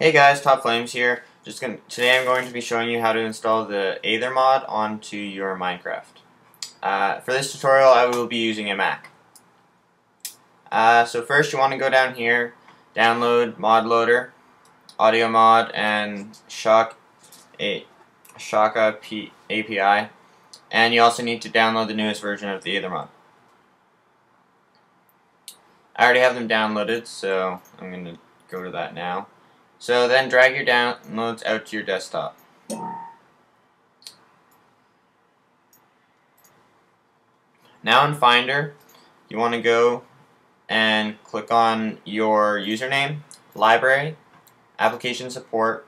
Hey guys, Top Flames here. Today I'm going to be showing you how to install the Aether mod onto your Minecraft. For this tutorial I will be using a Mac. So first you want to go down here, download Mod Loader, AudioMod, and ShockAhPI, and you also need to download the newest version of the Aether mod. I already have them downloaded, so I'm going to go to that now. So then drag your downloads out to your desktop. Now in Finder, you want to go and click on your username, library, application support,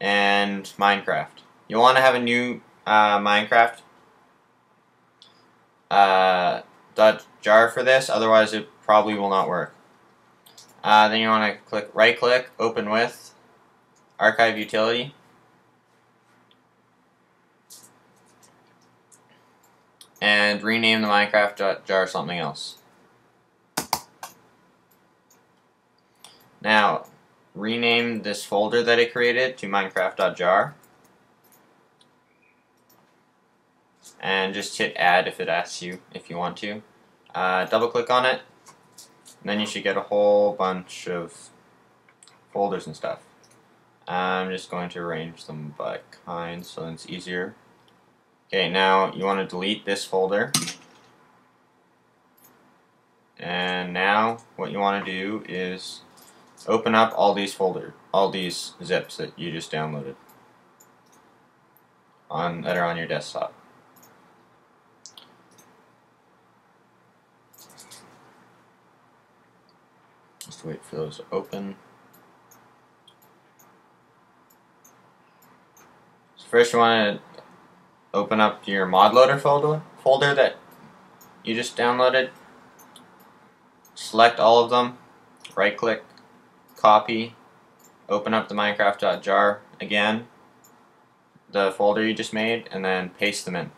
and Minecraft. You'll want to have a new Minecraft .jar for this, otherwise it probably will not work. Then you want to click right-click, open with, archive utility. And rename the Minecraft.jar something else. Now, rename this folder that I created to Minecraft.jar. And just hit add if it asks you if you want to. Double-click on it. And then you should get a whole bunch of folders and stuff. I'm just going to arrange them by kind so it's easier. Okay, now you want to delete this folder. And now what you want to do is open up all these zips that you just downloaded that are on your desktop. Just wait for those to open. So first you want to open up your mod loader folder that you just downloaded. Select all of them, right click, copy, open up the Minecraft.jar again, the folder you just made, and then paste them in.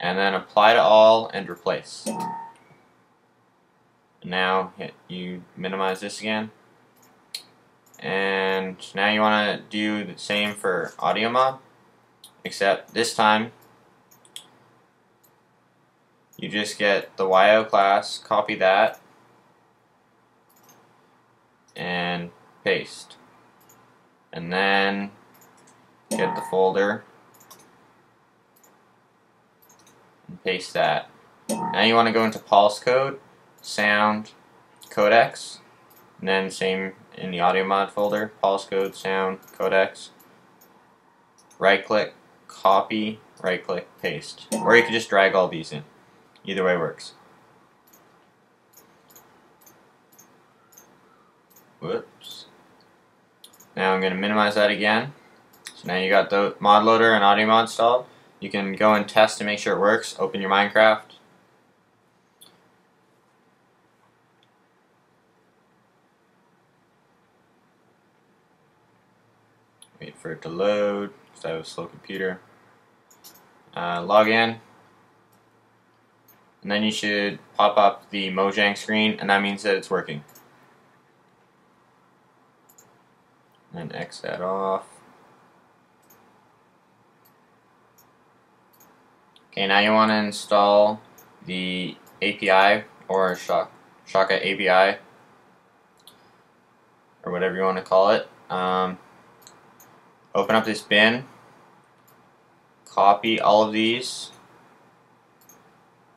And then apply to all and replace. Now you minimize this again, and now you want to do the same for AudioMod, except this time you just get the YO class, copy that, and paste, and then get the folder and paste that. Now you want to go into PaulsCode, sound, codecs, and then same in the AudioMod folder, PaulsCode, sound, codecs, right click, copy, right click, paste. Or you can just drag all these in. Either way works. Whoops. Now I'm going to minimize that again. So now you got the mod loader and AudioMod installed. You can go and test to make sure it works. Open your Minecraft. Wait for it to load, because I have a slow computer. Log in. And then you should pop up the Mojang screen, and that means that it's working. And X that off. Okay, now you want to install the API, or ShockAhPI, or whatever you want to call it. Open up this bin, copy all of these,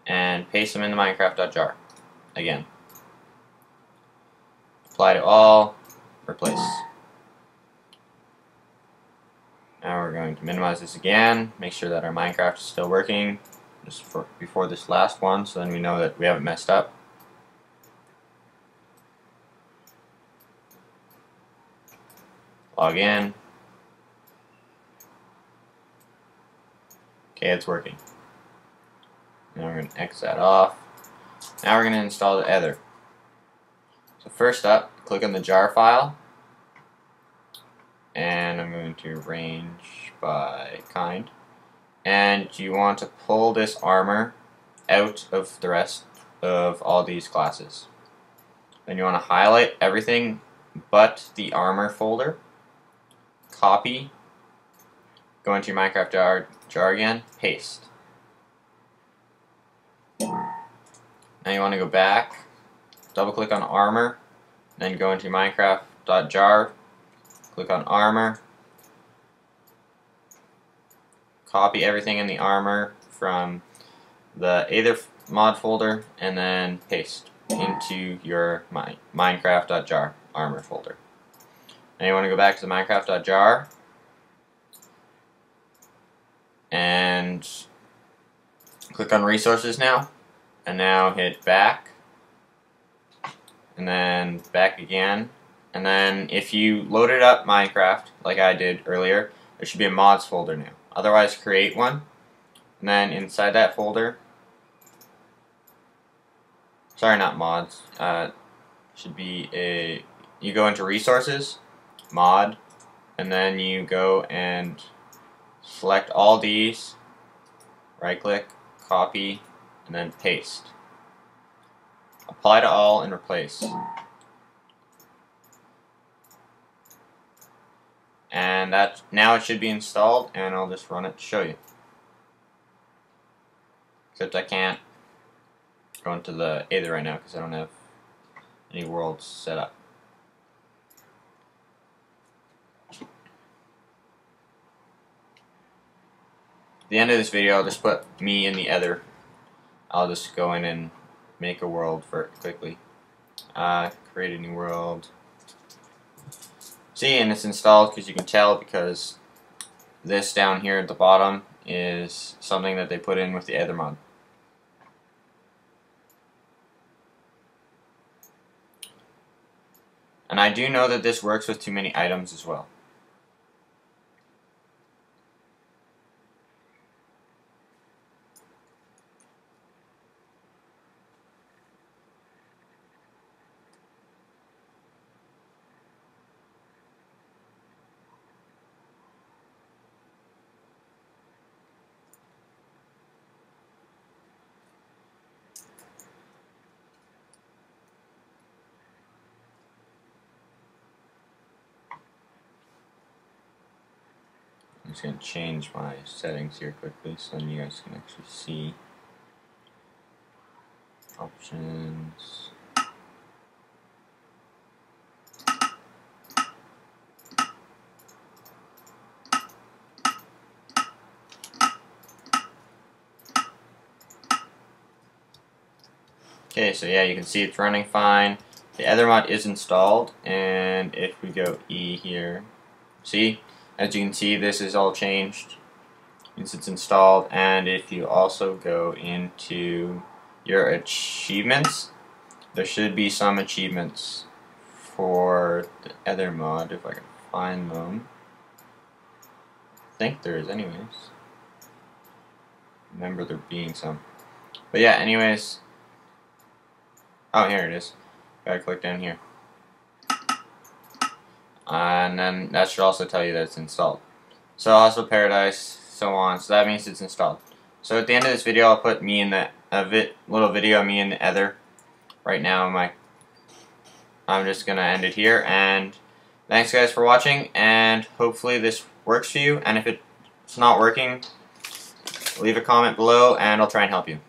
and paste them in the Minecraft.jar again. Apply to all, replace. Now we're going to minimize this again, make sure that our Minecraft is still working just before this last one, so then we know that we haven't messed up. Log in. Okay, it's working. Now we're going to X that off. Now we're going to install the Aether. So first up, click on the jar file, and I'm going to arrange by kind. And you want to pull this armor out of the rest of all these classes. Then you want to highlight everything but the armor folder, copy, go into your Minecraft jar again, paste. Now you want to go back, double click on armor, then go into Minecraft.jar, click on armor, copy everything in the armor from the Aether mod folder, and then paste into your Minecraft.jar armor folder. Now you want to go back to the Minecraft.jar and click on resources now, and now hit back, and then back again, and then if you loaded up Minecraft like I did earlier, there should be a mods folder now. Otherwise, create one, and then inside that folder, sorry, not mods, should be a, you go into resources, mod, and then you go and select all these, right click, copy, and then paste. Apply to all and replace. And that, now it should be installed, and I'll just run it to show you. Except I can't go into the Aether right now because I don't have any worlds set up. At the end of this video, I'll just put me in the Aether. I'll just go in and make a world for it quickly. Create a new world. See, and it's installed because you can tell because this down here at the bottom is something that they put in with the Aether mod. And I do know that this works with too many items as well. I'm just going to change my settings here quickly so then you guys can actually see options. Okay, so yeah, you can see it's running fine. The Aether mod is installed, and if we go E here, see? As you can see, this is all changed since it's installed, and if you also go into your achievements, there should be some achievements for the Aether mod, if I can find them. I think there is anyways. Remember there being some. But yeah, anyways. Oh, here it is. Gotta click down here. And then that should also tell you that it's installed. So also Paradise, so on. So that means it's installed. So at the end of this video, I'll put me in the little video of me in the Aether. Right now, I'm just gonna end it here. And thanks guys for watching. And hopefully this works for you. And if it's not working, leave a comment below, and I'll try and help you.